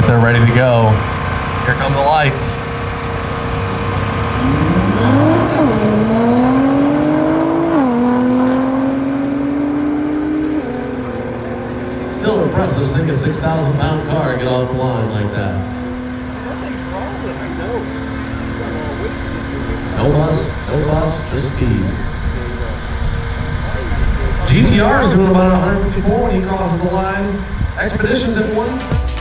right there, ready to go. Here come the lights. Still impressive to think a 6,000 pound car get off the line like that. Nothing's wrong with it, no. No bus, no bus, just speed. GT-R is doing about 154 when he crosses the line. Expedition's at 1.